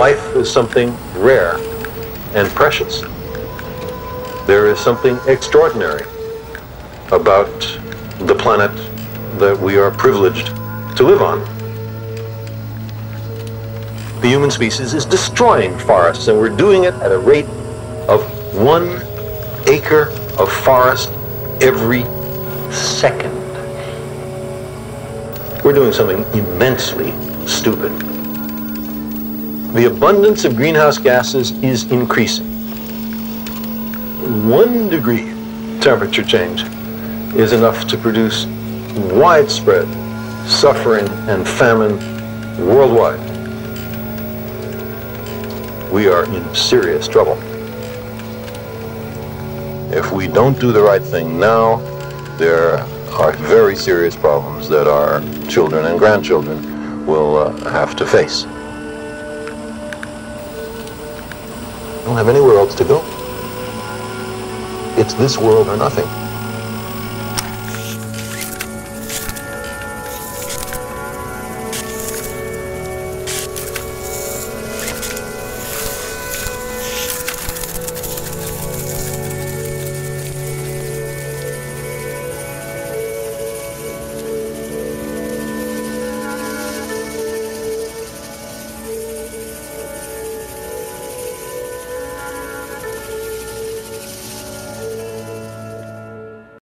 Life is something rare and precious. There is something extraordinary about the planet that we are privileged to live on. The human species is destroying forests, and we're doing it at a rate of 1 acre of forest every second. We're doing something immensely stupid. The abundance of greenhouse gases is increasing. 1 degree temperature change is enough to produce widespread suffering and famine worldwide. We are in serious trouble. If we don't do the right thing now, there are very serious problems that our children and grandchildren will have to face. We don't have anywhere else to go. It's this world or nothing.